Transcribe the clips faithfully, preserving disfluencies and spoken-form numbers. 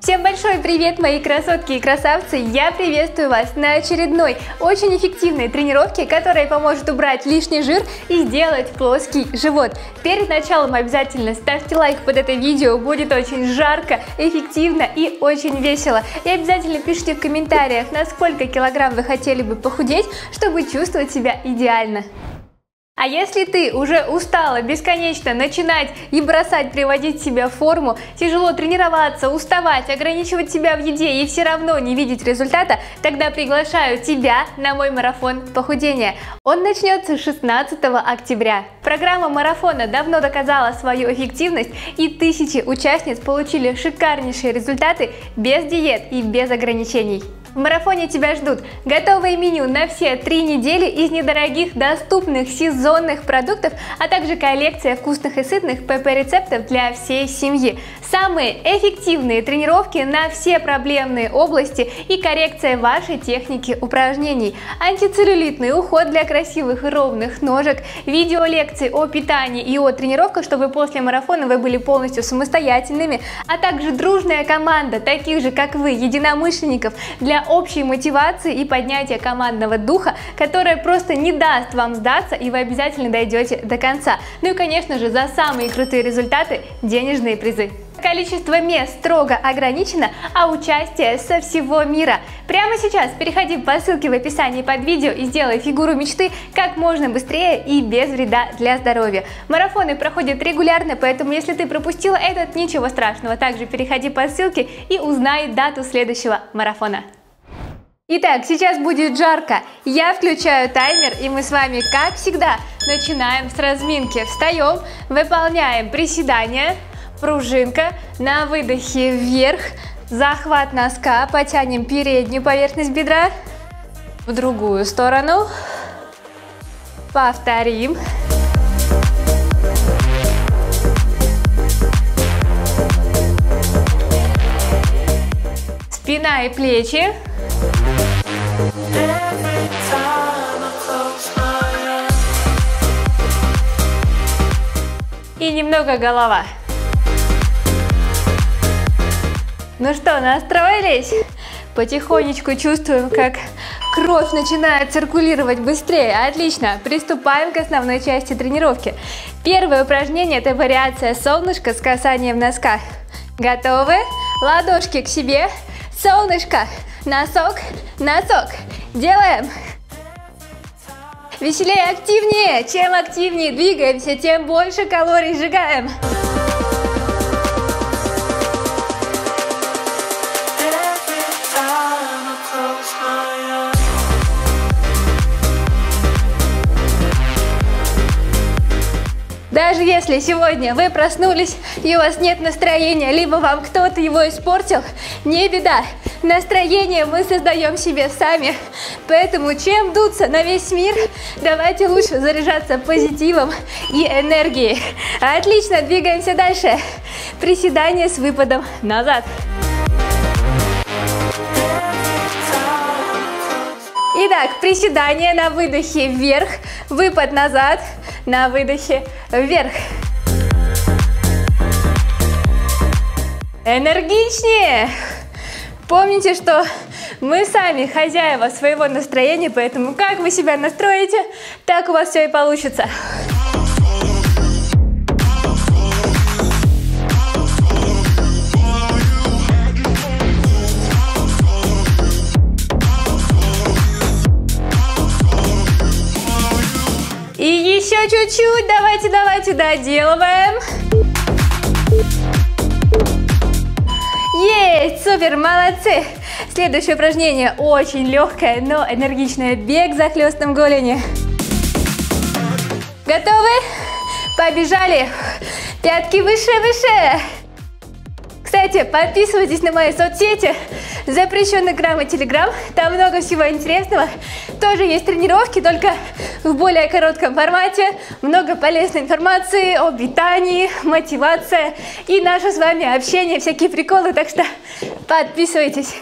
Всем большой привет, мои красотки и красавцы! Я приветствую вас на очередной очень эффективной тренировке, которая поможет убрать лишний жир и сделать плоский живот. Перед началом обязательно ставьте лайк под это видео, будет очень жарко, эффективно и очень весело. И обязательно пишите в комментариях, на сколько килограмм вы хотели бы похудеть, чтобы чувствовать себя идеально. А если ты уже устала бесконечно начинать и бросать приводить себя в форму, тяжело тренироваться, уставать, ограничивать себя в еде и все равно не видеть результата, тогда приглашаю тебя на мой марафон похудения. Он начнется шестнадцатого октября. Программа марафона давно доказала свою эффективность, и тысячи участниц получили шикарнейшие результаты без диет и без ограничений. В марафоне тебя ждут готовое меню на все три недели из недорогих, доступных, сезонных продуктов, а также коллекция вкусных и сытных пэ пэ рецептов для всей семьи. Самые эффективные тренировки на все проблемные области и коррекция вашей техники упражнений. Антицеллюлитный уход для красивых и ровных ножек, видеолекции о питании и о тренировках, чтобы после марафона вы были полностью самостоятельными, а также дружная команда таких же, как вы, единомышленников, для общей мотивации и поднятия командного духа, которая просто не даст вам сдаться, и вы обязательно дойдете до конца. Ну и, конечно же, за самые крутые результаты денежные призы. Количество мест строго ограничено, а участие со всего мира. Прямо сейчас переходи по ссылке в описании под видео и сделай фигуру мечты как можно быстрее и без вреда для здоровья. Марафоны проходят регулярно, поэтому если ты пропустила этот, ничего страшного. Также переходи по ссылке и узнай дату следующего марафона. Итак, сейчас будет жарко, я включаю таймер, и мы с вами, как всегда, начинаем с разминки. Встаем, выполняем приседания, пружинка, на выдохе вверх, захват носка, потянем переднюю поверхность бедра, в другую сторону, повторим. Спина и плечи. И немного голова. Ну что, настроились? Потихонечку чувствуем, как кровь начинает циркулировать быстрее. Отлично, приступаем к основной части тренировки. Первое упражнение – это вариация солнышка с касанием носка. Готовы? Ладошки к себе, солнышко, носок, носок. Делаем. Веселее, активнее. Чем активнее двигаемся, тем больше калорий сжигаем. Даже если сегодня вы проснулись и у вас нет настроения, либо вам кто-то его испортил, не беда. Настроение мы создаем себе сами. Поэтому чем дуться на весь мир, давайте лучше заряжаться позитивом и энергией. Отлично, двигаемся дальше. Приседание с выпадом назад. Итак, приседание на выдохе вверх, выпад назад, на выдохе вверх. Энергичнее! Помните, что мы сами хозяева своего настроения, поэтому как вы себя настроите, так у вас все и получится. И еще чуть-чуть, давайте, давайте, доделываем. Есть, супер, молодцы. Следующее упражнение очень легкое, но энергичное. Бег за хлестом голени. Готовы? Побежали. Пятки выше, выше. Кстати, подписывайтесь на мои соцсети. Запрещен Инстаграм и Телеграм, там много всего интересного. Тоже есть тренировки, только в более коротком формате. Много полезной информации о питании, мотивация и наше с вами общение, всякие приколы, так что подписывайтесь.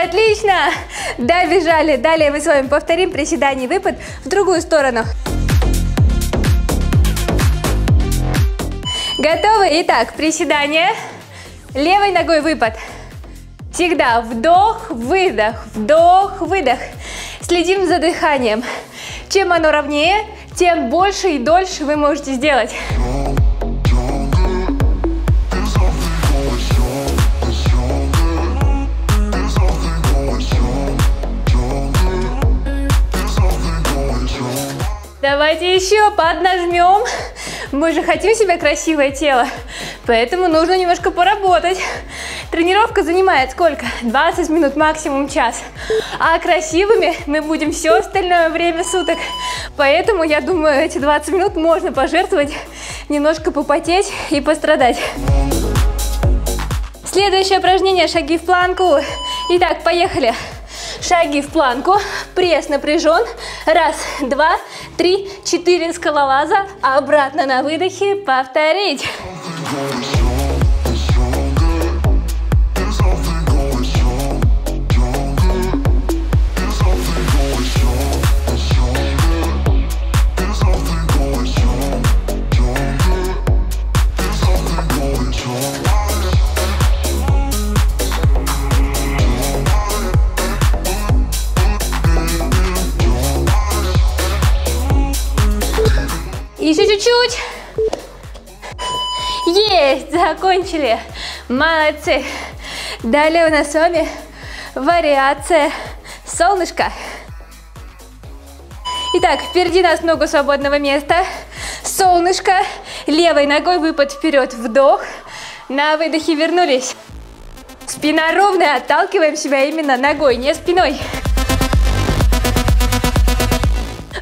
отлично! Добежали. Далее мы с вами повторим приседание, выпад в другую сторону. Готовы? Итак, приседание. Левой ногой выпад. Всегда вдох, выдох, вдох, выдох. Следим за дыханием. Чем оно ровнее, тем больше и дольше вы можете сделать. Давайте еще поднажмем. Мы же хотим себе красивое тело, поэтому нужно немножко поработать. Тренировка занимает сколько? двадцать минут, максимум час. А красивыми мы будем все остальное время суток. Поэтому, я думаю, эти двадцать минут можно пожертвовать, немножко попотеть и пострадать. Следующее упражнение – шаги в планку. Итак, поехали. Шаги в планку, пресс напряжен, раз, два, три, четыре скалолаза, обратно на выдохе, повторить. Еще чуть-чуть. Есть, закончили. Молодцы. Далее у нас с вами вариация солнышко. Итак, впереди нас много свободного места. Солнышко. Левой ногой выпад вперед, вдох. На выдохе вернулись. Спина ровная, отталкиваем себя именно ногой, не спиной.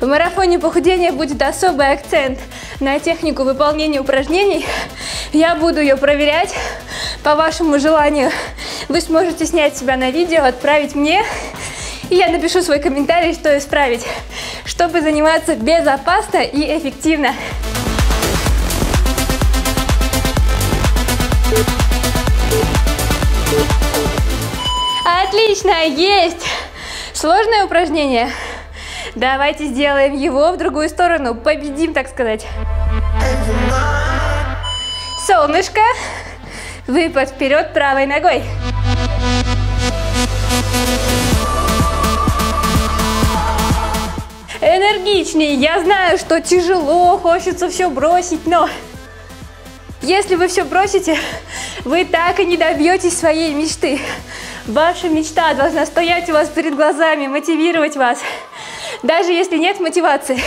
В марафоне похудения будет особый акцент на технику выполнения упражнений. Я буду ее проверять по вашему желанию. Вы сможете снять себя на видео, отправить мне, и я напишу свой комментарий, что исправить, чтобы заниматься безопасно и эффективно. Отлично, есть! Сложное упражнение? Давайте сделаем его в другую сторону, победим, так сказать. Солнышко, выпад вперед правой ногой. Энергичнее, я знаю, что тяжело, хочется все бросить, но если вы все бросите, вы так и не добьетесь своей мечты. Ваша мечта должна стоять у вас перед глазами, мотивировать вас. Даже если нет мотивации,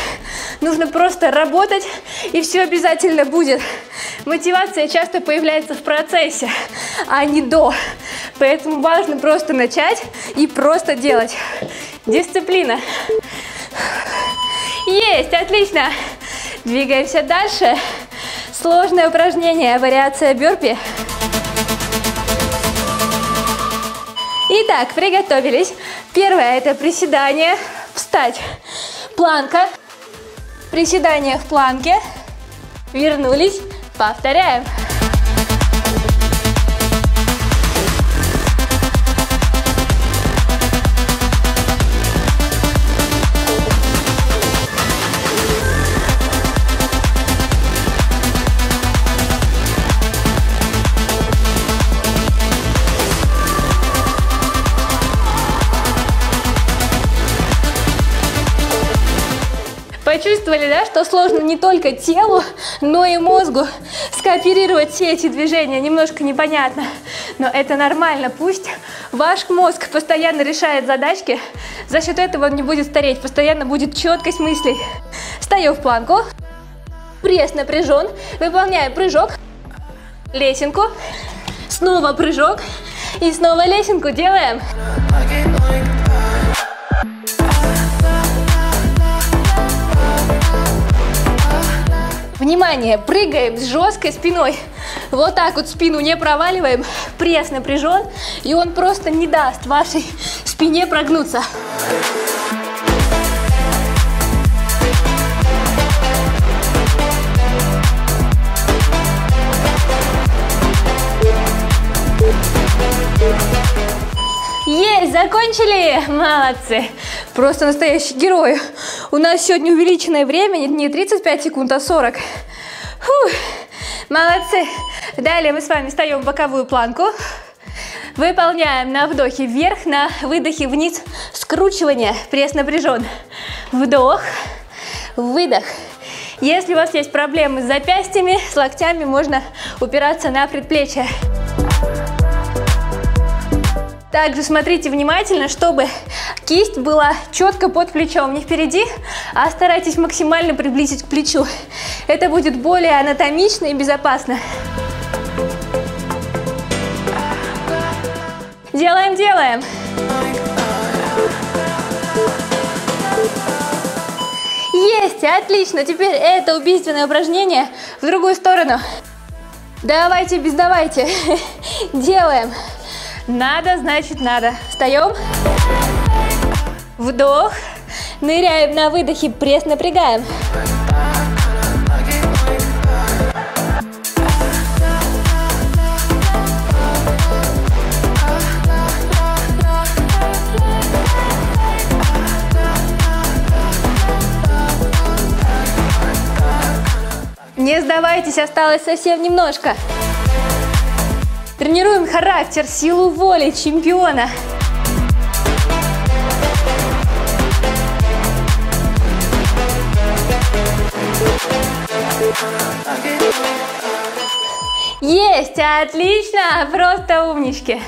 нужно просто работать, и все обязательно будет. Мотивация часто появляется в процессе, а не до. Поэтому важно просто начать и просто делать. Дисциплина. Есть, отлично. Двигаемся дальше. Сложное упражнение, вариация бёрпи. Итак, приготовились. Первое – это приседание. Встать. Планка. Приседание в планке. Вернулись. Повторяем. Почувствовали, да, что сложно не только телу, но и мозгу скооперировать все эти движения, немножко непонятно, но это нормально, пусть ваш мозг постоянно решает задачки, за счет этого он не будет стареть, постоянно будет четкость мыслей. Встаем в планку, пресс напряжен, выполняем прыжок, лесенку, снова прыжок и снова лесенку делаем. Внимание, прыгаем с жесткой спиной. Вот так вот спину не проваливаем. Пресс напряжен, и он просто не даст вашей спине прогнуться. Есть, закончили! Молодцы! Просто настоящие герои. У нас сегодня увеличенное время, не тридцать пять секунд, а сорок. Фух, молодцы! Далее мы с вами встаем в боковую планку. Выполняем на вдохе вверх, на выдохе вниз скручивание. Пресс напряжен. Вдох, выдох. Если у вас есть проблемы с запястьями, с локтями, можно упираться на предплечье. Также смотрите внимательно, чтобы кисть была четко под плечом, не впереди, а старайтесь максимально приблизить к плечу. Это будет более анатомично и безопасно. Делаем, делаем. Есть, отлично. Теперь это убийственное упражнение в другую сторону. Давайте, без давайте. Делаем. Надо, значит надо. Встаем. Вдох. Ныряем на выдохе, пресс напрягаем. Не сдавайтесь, осталось совсем немножко. Тренируем характер, силу воли чемпиона. Есть, отлично, просто умнички.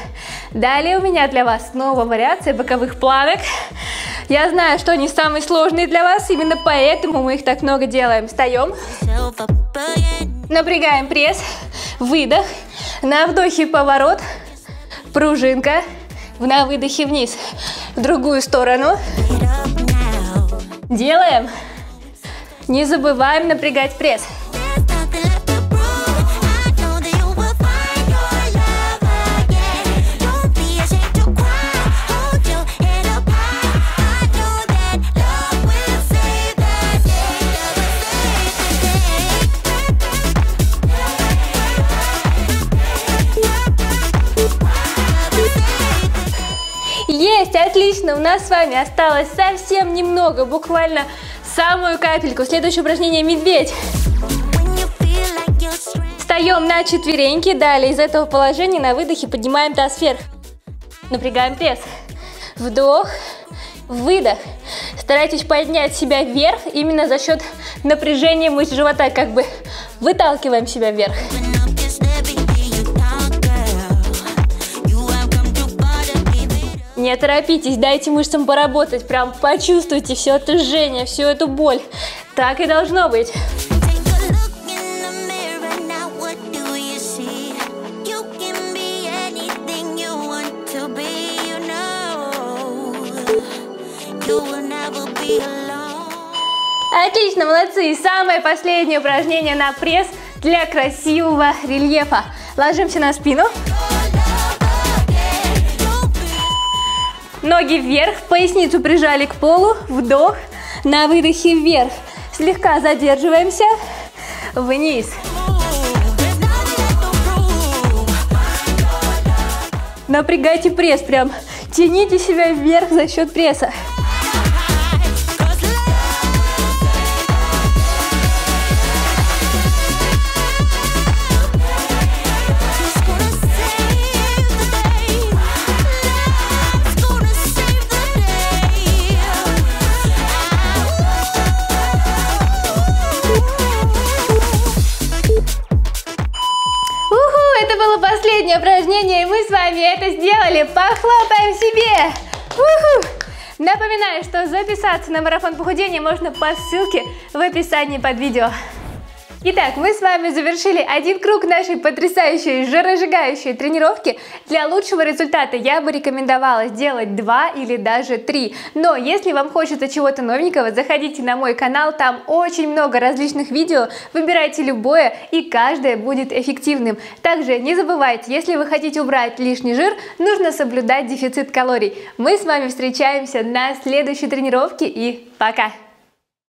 Далее у меня для вас снова вариация боковых планок. Я знаю, что они самые сложные для вас, именно поэтому мы их так много делаем. Встаем, напрягаем пресс, выдох, на вдохе поворот, пружинка, на выдохе вниз, в другую сторону. Делаем. Не забываем напрягать пресс. Есть, отлично, у нас с вами осталось совсем немного, буквально самую капельку. Следующее упражнение медведь. Встаем на четвереньки, далее из этого положения на выдохе поднимаем таз вверх. Напрягаем пресс. Вдох, выдох. Старайтесь поднять себя вверх именно за счет напряжения мышц живота, как бы выталкиваем себя вверх. Не торопитесь, дайте мышцам поработать, прям почувствуйте все это жжение, всю эту боль. Так и должно быть. Отлично, молодцы! И самое последнее упражнение на пресс для красивого рельефа. Ложимся на спину. Ноги вверх, поясницу прижали к полу, вдох, на выдохе вверх. Слегка задерживаемся, вниз. Напрягайте пресс, прям тяните себя вверх за счет пресса. Упражнение, и мы с вами это сделали. Похлопаем себе. У-ху. Напоминаю, что записаться на марафон похудения можно по ссылке в описании под видео. Итак, мы с вами завершили один круг нашей потрясающей жиросжигающей тренировки. Для лучшего результата я бы рекомендовала сделать два или даже три. Но если вам хочется чего-то новенького, заходите на мой канал, там очень много различных видео, выбирайте любое, и каждое будет эффективным. Также не забывайте, если вы хотите убрать лишний жир, нужно соблюдать дефицит калорий. Мы с вами встречаемся на следующей тренировке, и пока!